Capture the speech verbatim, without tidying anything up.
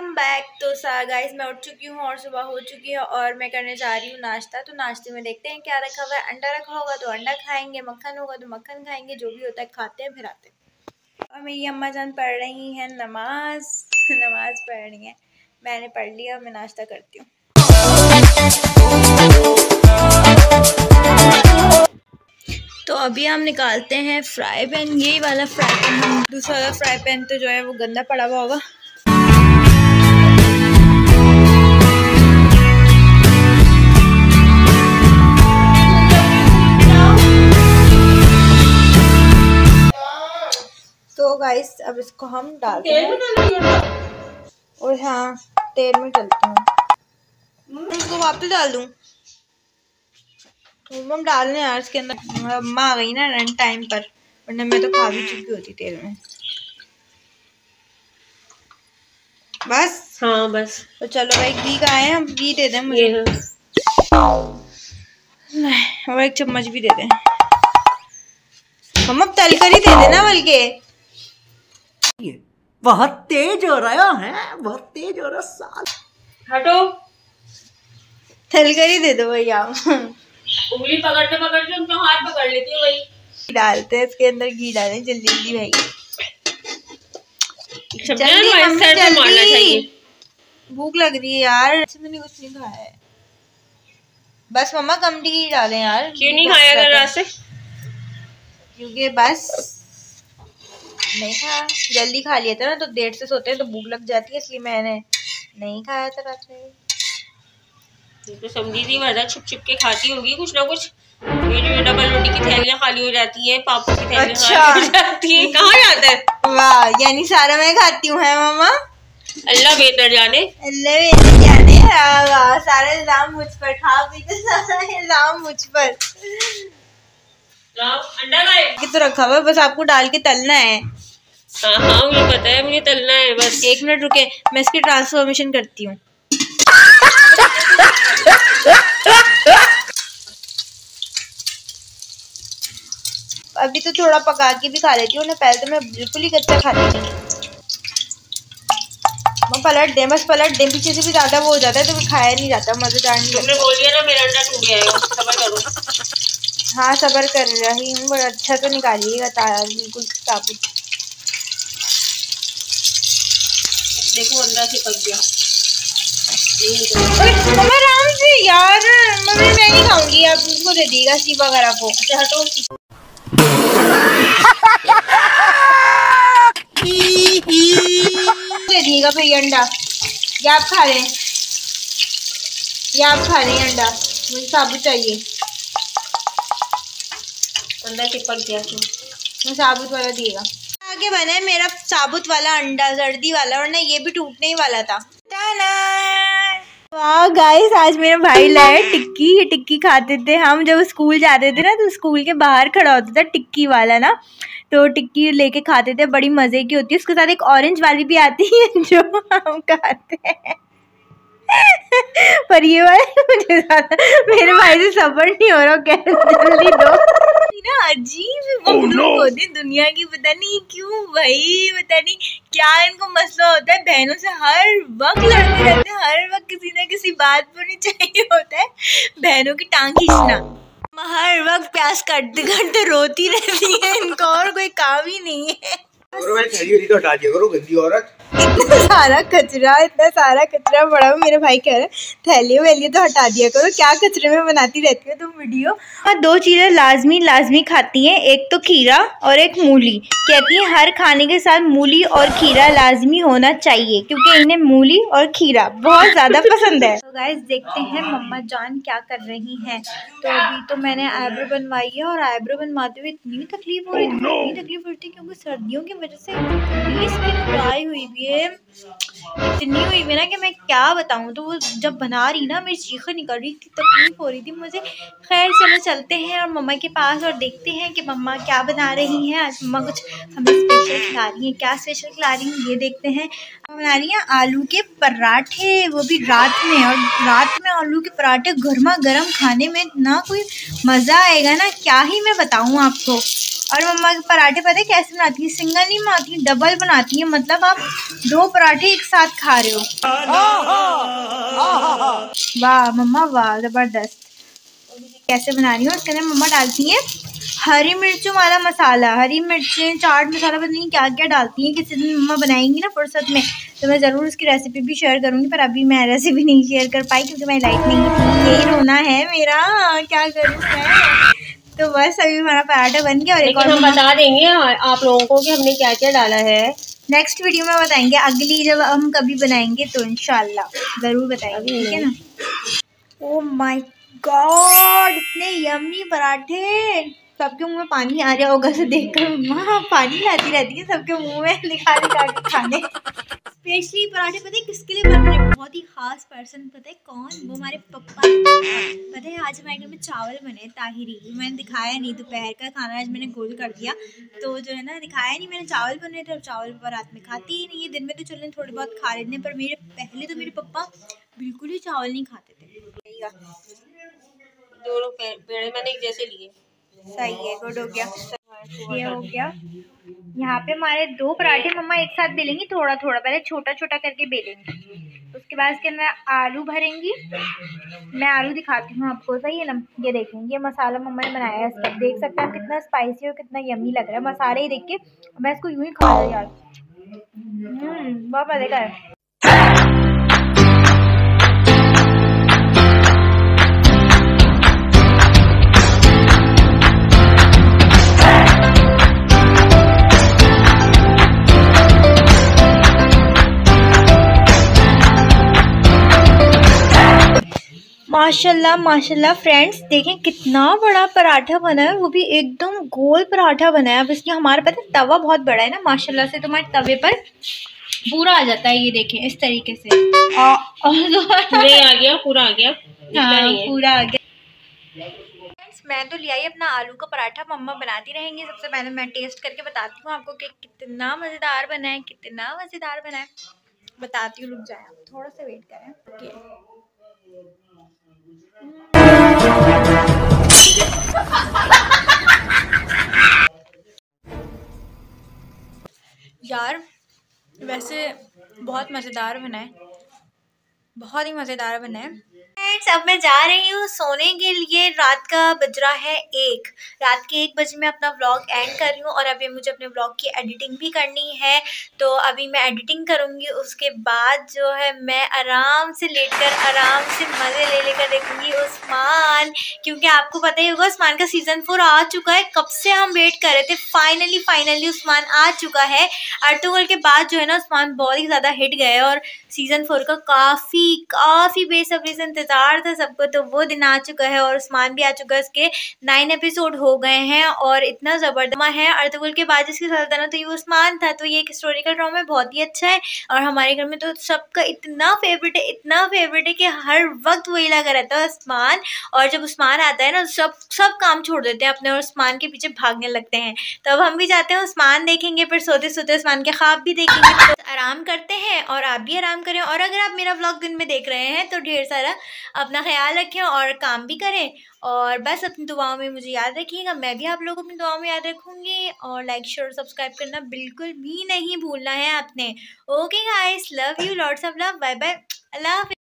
Welcome back. तो सा guys मैं उठ चुकी हूँ और सुबह हो चुकी है और मैं करने जा रही हूँ नाश्ता। तो नाश्ते में देखते हैं क्या रखा हुआ है। अंडा रखा होगा तो अंडा खाएंगे, मक्खन होगा तो मक्खन खाएंगे, जो भी होता है खाते हैं फिर आते हैं। और मेरी अम्मा जान पढ़ रही हैं नमाज नमाज पढ़ रही हैं। मैंने पढ़ लिया, मैं नाश्ता करती हूँ। तो अभी हम निकालते हैं फ्राई पैन, यही वाला फ्राई पैन। दूसरा वाला फ्राई पैन तो जो है वो गंदा पड़ा हुआ होगा। तो गाइस अब इसको हम डालते हैं और हाँ तेल में डालती हूँ। इसको वापस डाल दूँ तो हम डाल लें यार इसके अंदर। अम्मा आ गई ना रन टाइम पर, वरना मैं तो खा भी चुकी होती तेल में। बस हाँ बस। तो चलो भाई घी का आए, हम घी दे दें मुझे नहीं, और एक चम्मच भी दे दें हम। अब तल कर ही दे देना बल्कि। बहुत तेज हो रहा है, बहुत तेज हो रहा साल। हटो, तलकर ही दे दो भाई आप। उंगली पकड़ते पकड़ते उनका हाथ पकड़ लेती है भाई। डालते हैं इसके अंदर घी, डालें जल्दी जल्दी भाई। भूख लग रही है यार, मैंने कुछ नहीं खाया है। बस मम्मा कम घी डालें यार। क्यों नहीं खाया कर रहा से? क्योंकि बस नहीं खाया, जल्दी खा लिया था ना, तो देर से सोते हैं तो भूख लग जाती है, इसलिए मैंने नहीं खाया था रात में। तो समझी थी वरना छुप छुप के खाती होगी कुछ ना कुछ। मेरी डबल रोटी की थैलियां खाली हो जाती है, पापा की थैलियां अच्छा। खाली हो जाती है, कहाँ जाता है? वाह, यानी सारा मैं खाती हूँ है मामा। अल्लाह बेहतर जाने, अल्लाह बेहतर जाने। वाह, सारा इल्जाम मुझ पर, खा पी तो सारा इल्जाम मुझ पर। अंडा तो रखा हुआ है, बस आपको डाल के तलना है। हाँ हाँ मुझे पता है, मुझे तलना है बस। एक मिनट रुके, मैं इसकी ट्रांसफॉर्मेशन करती हूँ। अभी तो थोड़ा पका के भी खा लेती हूँ ना, पहले तो मैं बिल्कुल ही कच्चा खाती थी। मैं पलट दें, बस पलट दें, पीछे से भी ज्यादा वो हो जाता है तो खाया नहीं जाता, मजेदार नहीं लगता। तुमने बोल दिया ना मेरा अंडा टूट जाएगा, सबर करो। हाँ सबर कर रही हूँ, बड़ा अच्छा तो निकालिएगा तारा बिल्कुल साबुत। देखो अंदर से पक गया। मम्मा राम से यार, मम्मा मैं नहीं खाऊंगी, आप उसको दे दीजिएगा सीप वगैरह को। अच्छा हटो। दे दीजिएगा फिर अंडा, या आप खा लें, या आप खा लें अंडा, मुझे साबुत चाहिए। अंडा चिपक गया तो साबुत वाला दिएगा। आगे बना है मेरा साबुत वाला अंडा, जर्दी वाला, वरना ये भी टूटने ही वाला था। वाह गाइस, आज मेरा भाई लाया टिक्की। ये टिक्की खाते थे हम जब स्कूल जाते थे ना, तो स्कूल के बाहर खड़ा होता था टिक्की वाला ना, तो टिक्की लेके खाते थे, बड़ी मजे की होती है। उसके साथ एक ऑरेंज वाली भी आती है जो हम खाते हैं। पर ये वाला मुझे ज्यादा, मेरे भाई से सबर नहीं हो रहा, जल्दी दो ना। अजीब oh, no. होते दुनिया की, पता नहीं क्यों भाई, पता नहीं क्या इनको मसला होता है। बहनों से हर वक्त लड़ते रहते हैं, हर वक्त किसी ना किसी बात पर नहीं चाहिए होता है। बहनों की टांग खींचना, हर वक्त प्यास काटते काटते रोती रहती है, इनको और कोई काम ही नहीं है। इतना सारा कचरा, इतना सारा कचरा बड़ा हुआ। मेरे भाई कह रहे थैली वैली तो हटा दिया करो, क्या कचरे में बनाती रहती हो तुम वीडियो। हाँ, दो चीज़ें लाजमी लाजमी खाती हैं, एक तो खीरा और एक मूली। कहती हैं हर खाने के साथ मूली और खीरा लाजमी होना चाहिए, क्योंकि इन्हें मूली और खीरा बहुत ज़्यादा पसंद है। तो गाइस देखते हैं मम्मा जान क्या कर रही हैं। तो अभी तो मैंने आईब्रो बनवाई है, और आईब्रो बनवाते हुए इतनी तकलीफ हो रही थी, इतनी तकलीफ हो रही थी, क्योंकि सर्दियों की वजह से इतनी हुई भी है, इतनी हुई भी ना कि मैं क्या बताऊं। तो वो जब बना रही ना, मेरी चीखें निकल रही थी, तकलीफ हो रही थी मुझे। खैर चलो चलते हैं और मम्मा के पास और देखते हैं कि मम्मा क्या बना रही हैं। आज मम्मा कुछ हमें स्पेशल खिला रही हैं, क्या स्पेशल खिला रही हैं ये देखते हैं। बना रही हैं आलू के पराठे, वो भी रात में। और रात में आलू के पराठे गर्मा गर्म खाने में ना कोई मज़ा आएगा ना, क्या ही मैं बताऊँ आपको। और मम्मा के पराठे पता है कैसे बनाती है, सिंगल नहीं बनाती, डबल बनाती है, मतलब आप दो पराठे एक साथ खा रहे हो। वाह मम्मा वाह, जबरदस्त। कैसे बना रही हूँ। उसके अंदर मम्मा डालती हैं हरी मिर्चों वाला मसाला, हरी मिर्चें, चाट मसाला, पता नहीं क्या क्या डालती हैं। किसी दिन मम्मा बनाएंगी ना फुर्सत में तो मैं ज़रूर उसकी रेसिपी भी शेयर करूँगी, पर अभी मैं रेसिपी नहीं शेयर कर पाई क्योंकि मैं लाइट नहीं थी। यही रोना है मेरा, क्या करूँ मैं। तो बस अभी हमारा पराठा बन गया और एक और हम बता देंगे आप लोगों को कि हमने क्या क्या डाला है। नेक्स्ट वीडियो में बताएंगे, अगली जब हम कभी बनाएंगे तो इंशाल्लाह ज़रूर बताएंगे, ठीक है ना। ओ माय गॉड, इतने यम्मी पराठे, सबके मुंह में पानी आ रहा होगा से देखकर माँ पानी लाती रहती है सबके मुंह में निकाल निकाल के खाने। स्पेशली पराठे पता है किसके लिए बन रहे हैं, बहुत ही खास पर्सन, पता है कौन, वो हमारे पप्पा। पता है आज हमारे घर में चावल बने ताहिरी, मैंने दिखाया नहीं, दोपहर का खाना आज मैंने गोल कर दिया तो जो है ना दिखाया नहीं मैंने। चावल बने थे और चावल पर रात में खाती ही नहीं है, दिन में तो चलो थोड़े बहुत खा लेते हैं, पर मेरे पहले तो मेरे पप्पा बिल्कुल ही चावल नहीं खाते थे। दोनों पेड़ मैंने एक जैसे लिए, सही है, गुड हो गया, ये हो गया। यहाँ पे हमारे दो पराठे मम्मा एक साथ बेलेंगी, थोड़ा थोड़ा, पहले छोटा छोटा करके बेलेंगी, उसके बाद इसके अंदर आलू भरेंगी। मैं आलू दिखाती हूँ आपको, सही है ना। ये देखें, ये मसाला मम्मा ने बनाया है, इसका देख सकते हैं कितना स्पाइसी और कितना यम्मी लग रहा है। मसाले ही देख के मैं इसको यूँ ही खा रही यार, बहुत मजे का है। माशाल्लाह माशाल्लाह फ्रेंड्स, देखें कितना बड़ा पराठा बना है, वो भी एकदम गोल पराठा बना है। अब इसकी हमारा पता है तवा बहुत बड़ा है ना माशाल्लाह से, तो हमारे तवे पर पूरा आ जाता है, ये देखें इस तरीके से आ, आ गया, पूरा आ गया, हाँ पूरा आ गया। फ्रेंड्स मैं तो ले आई अपना आलू का पराठा, मम्मा बनाती रहेंगी। सबसे पहले मैं टेस्ट करके बताती हूँ आपको कि कितना मज़ेदार बना है, कितना मज़ेदार बना है बताती हूँ, रुक जाए आप थोड़ा सा वेट करें। यार वैसे बहुत मज़ेदार बना है, बहुत ही मज़ेदार बना है। फ्रेंड्स अब मैं जा रही हूँ सोने के लिए, रात का बज रहा है एक, रात के एक बजे मैं अपना व्लॉग एंड कर रही हूँ और अभी मुझे अपने व्लॉग की एडिटिंग भी करनी है, तो अभी मैं एडिटिंग करूँगी। उसके बाद जो है मैं आराम से लेटकर आराम से मज़े ले लेकर देखूँगी उस्मान, क्योंकि आपको पता ही होगा उस्मान का सीज़न फोर आ चुका है, कब से हम वेट कर रहे थे, फाइनली फाइनली उस्मान आ चुका है। अर्तुगल के बाद जो है ना उस्मान बहुत ही ज़्यादा हिट गए और सीज़न फोर का काफ़ी काफ़ी बेसब्री से इंतज़ार था सबको, तो वो दिन आ चुका है और उस्मान भी आ चुका है। इसके नाइन एपिसोड हो गए हैं और इतना ज़बरदस्त है। अर्तुगल के बाद जिसके साथ था ना तो ये उस्मान था, तो ये एक हिस्टोरिकल ड्रामा है, बहुत ही अच्छा है और हमारे घर में तो सबका इतना फेवरेट है, इतना फेवरेट है कि हर वक्त वही लगा रहता है उस्मान। और जब उस्मान आता है ना सब सब काम छोड़ देते हैं अपने और उस्मान के पीछे भागने लगते हैं। तो अब हम भी जाते हैं उस्मान देखेंगे, फिर सोते सोते उस्मान के ख्वाब भी देखेंगे। आराम करते हैं और आप भी आराम करें, और अगर आप मेरा व्लॉग दिन में देख रहे हैं तो ढेर सारा अपना ख्याल रखें और काम भी करें, और बस अपनी दुआओं में मुझे याद रखिएगा, मैं भी आप लोगों को अपनी दुआओं में याद रखूँगी। और लाइक शेयर सब्सक्राइब करना बिल्कुल भी नहीं भूलना है आपने। Okay guys, love you, lots of love, bye bye, अल्लाह हाफिज़।